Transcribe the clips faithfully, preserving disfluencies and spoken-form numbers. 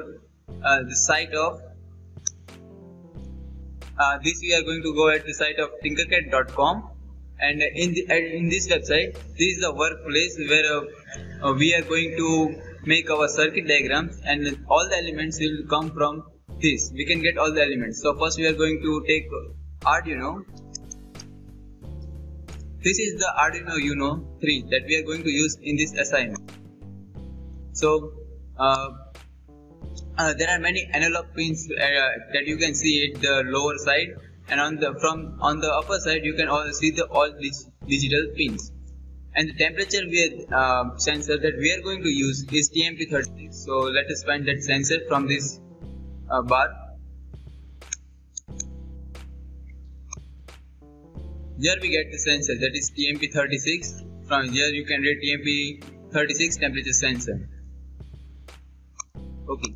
uh, the site of uh, this we are going to go at the site of Tinkercad dot com, and in the, in this website, this is the workplace where uh, uh, we are going to make our circuit diagrams, and all the elements will come from this. We can get all the elements. So first we are going to take Arduino. This is the Arduino Uno three that we are going to use in this assignment. So uh, uh, there are many analog pins uh, that you can see at the lower side, and on the from on the upper side you can also see the all digital pins. And the temperature we are, uh, sensor that we are going to use is T M P thirty-six. So let us find that sensor from this uh, bar. Here we get the sensor that is T M P thirty-six. From here you can read T M P thirty-six temperature sensor. Okay.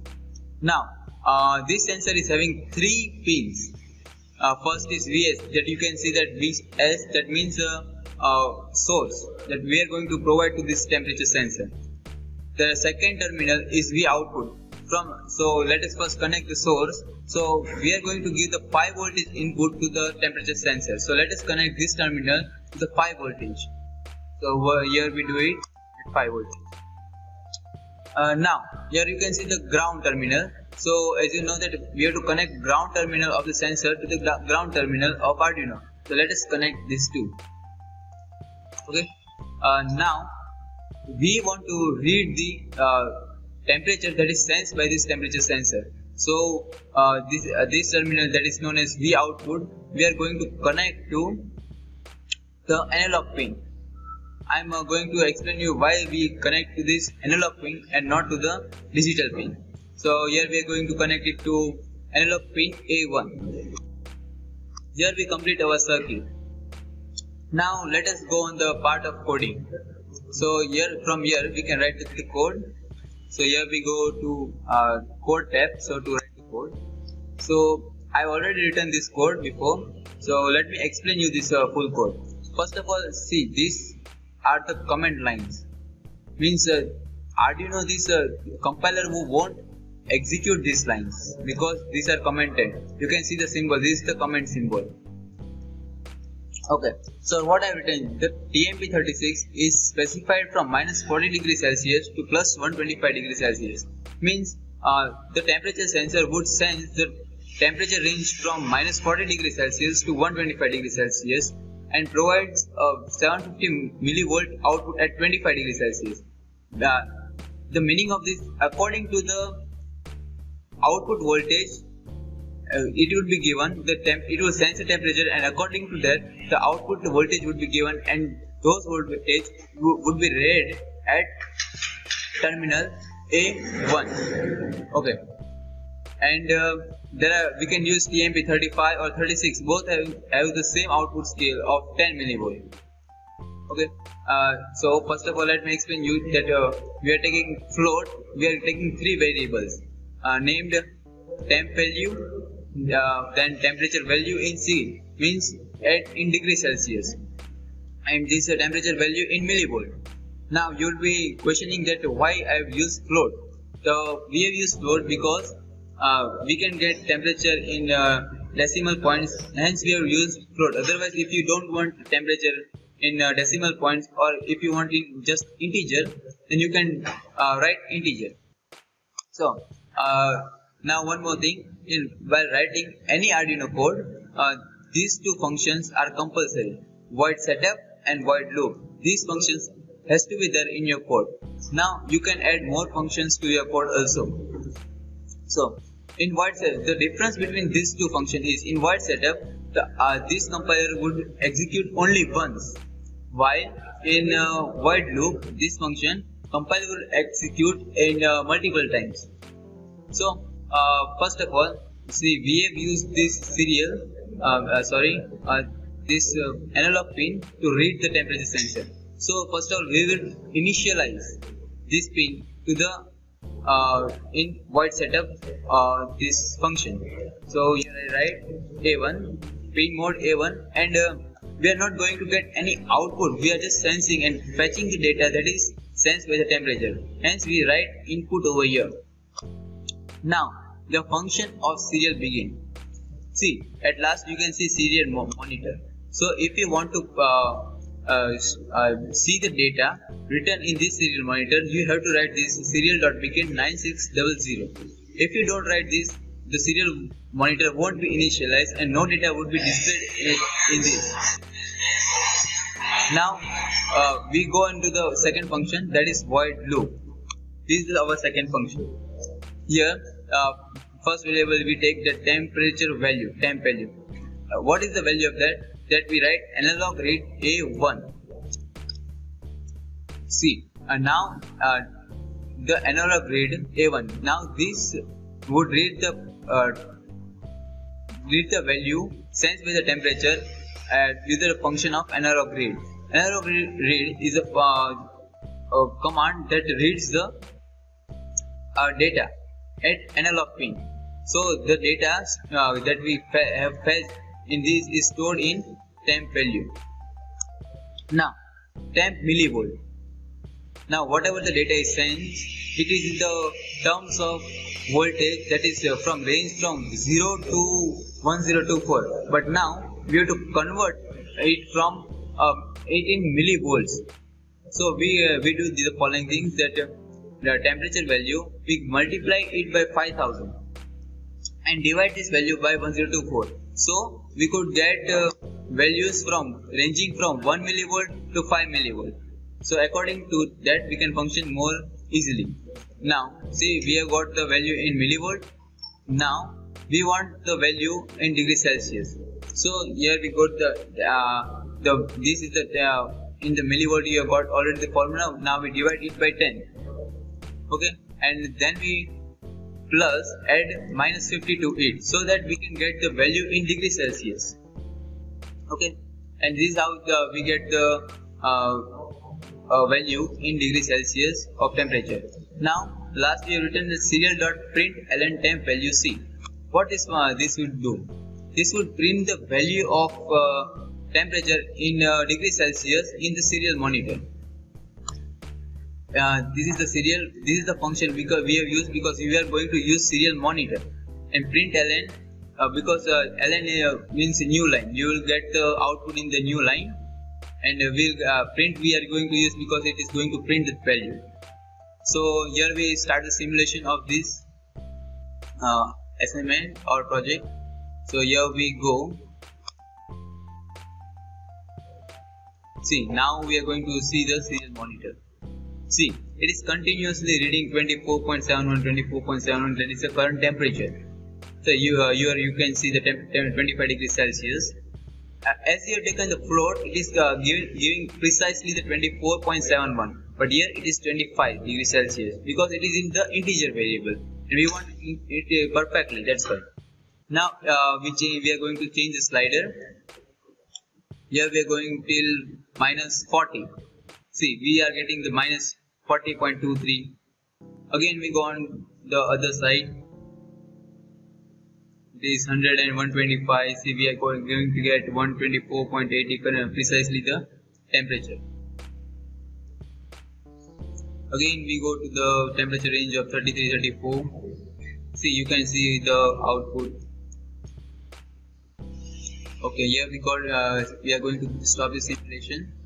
Now uh, this sensor is having three pins. Uh, first is V S, that you can see that V S that means uh, uh, source that we are going to provide to this temperature sensor. The second terminal is V output. From so let us first connect the source. So we are going to give the five voltage input to the temperature sensor. So let us connect this terminal to the five voltage. So here we do it at five voltage. Uh, now here you can see the ground terminal. So as you know that we have to connect ground terminal of the sensor to the ground terminal of Arduino. So let us connect these two. Okay. Uh, now we want to read the uh, temperature that is sensed by this temperature sensor. So uh, this uh, this terminal that is known as V output, we are going to connect to the analog pin. I am uh, going to explain you why we connect to this analog pin and not to the digital pin. So here we are going to connect it to analog pin A one. Here we complete our circuit. Now let us go on the part of coding. So here from here we can write the code. So here we go to uh, code tab, so to write the code. So I have already written this code before, so let me explain you this uh, full code. First of all, see, these are the command lines. Means uh, Arduino, this uh, compiler who won't execute these lines because these are commented. You can see the symbol, this is the comment symbol. Okay, so what I have written, the T M P thirty-six is specified from minus forty degrees Celsius to plus one hundred twenty-five degrees Celsius. Means uh, the temperature sensor would sense the temperature range from minus forty degrees Celsius to one hundred twenty-five degrees Celsius and provides a seven hundred fifty millivolt output at twenty-five degrees Celsius. The, the meaning of this, according to the output voltage, Uh, it would be given the temp. It will sense the temperature, and according to that, the output voltage would be given, and those voltage would be read at terminal A one. Okay, and uh, there are, we can use T M P thirty-five or thirty-six. Both have, have the same output scale of ten millivolt. Okay, uh, so first of all, let me explain you that uh, we are taking float. We are taking three variables uh, named temp value. Uh, then temperature value in C means at in degrees Celsius, and this is uh, temperature value in millivolt. Now you will be questioning that why I have used float. So we have used float because uh, we can get temperature in uh, decimal points, hence we have used float. Otherwise, if you don't want temperature in uh, decimal points, or if you want in just integer, then you can uh, write integer. So uh, now one more thing, in, while writing any Arduino code, uh, these two functions are compulsory, void setup and void loop. These functions has to be there in your code. Now you can add more functions to your code also. So in void setup, the difference between these two functions is, in void setup, the, uh, this compiler would execute only once, while in uh, void loop, this function compiler will execute in uh, multiple times. So Uh, first of all, see, we have used this serial, uh, uh, sorry, uh, this uh, analog pin to read the temperature sensor. So first of all, we will initialize this pin to the uh, in void setup uh, this function. So here I write A one, pin mode A one, and uh, we are not going to get any output. We are just sensing and fetching the data that is sensed by the temperature. Hence we write input over here. Now the function of serial begin. See, at last you can see serial monitor. So if you want to uh, Uh, uh, see the data written in this serial monitor, you have to write this serial.begin nine six zero zero. If you don't write this, the serial monitor won't be initialized and no data would be displayed in, in this. Now uh, we go into the second function, that is void loop. This is our second function. Here uh, first variable we take the temperature value, temp value. Uh, what is the value of that? That we write analog read A one. See, and now uh, the analog read A one. Now this would read the uh, read the value sensed by the temperature uh, with the function of analog read. Analog read is a, uh, a command that reads the uh, data at analog pin. So the data uh, that we have fetched in this is stored in temp value. Now temp millivolt. Now whatever the data is sent, it is in the terms of voltage, that is from range from zero to one thousand twenty-four, but now we have to convert it from uh, eighteen millivolts. So we uh, we do the following things, that uh, the temperature value, we multiply it by five thousand and divide this value by one thousand twenty-four. So we could get uh, values from ranging from one millivolt to five millivolt. So according to that we can function more easily. Now see, we have got the value in millivolt. Now we want the value in degree Celsius. So here we got the uh, the this is the uh, in the millivolt you have got already the formula. Now we divide it by ten. Okay, and then we plus add minus fifty to it, so that we can get the value in degree Celsius. Okay, and this is how the, we get the uh, uh, value in degree Celsius of temperature. Now last we have written the serial.println temp value C. What is uh, this would do? This would print the value of uh, temperature in uh, degree Celsius in the serial monitor. Uh, this is the serial. This is the function because we have used because we are going to use serial monitor, and print ln uh, because uh, ln uh, means new line. You will get the output in the new line, and uh, we'll uh, print. We are going to use because it is going to print the value. So here we start the simulation of this uh, assignment or project. So here we go. See, now we are going to see the serial monitor. See, it is continuously reading twenty-four point seven one, twenty-four point seven one, that is the current temperature. So you uh, you, are, you can see the temp, temp twenty-five degrees Celsius. Uh, as you have taken the float, it is uh, giving, giving precisely the twenty-four point seven one, but here it is twenty-five degrees Celsius because it is in the integer variable and we want it perfectly, that's why. Now uh, we, change, we are going to change the slider. Here we are going till minus forty. See, we are getting the minus forty point two three. Again we go on the other side. It is one hundred and one twenty-five. See, we are going, going to get one twenty-four point eight, precisely the temperature. Again we go to the temperature range of thirty-three, thirty-four. See, you can see the output. Okay, here we got uh, we are going to stop the simulation.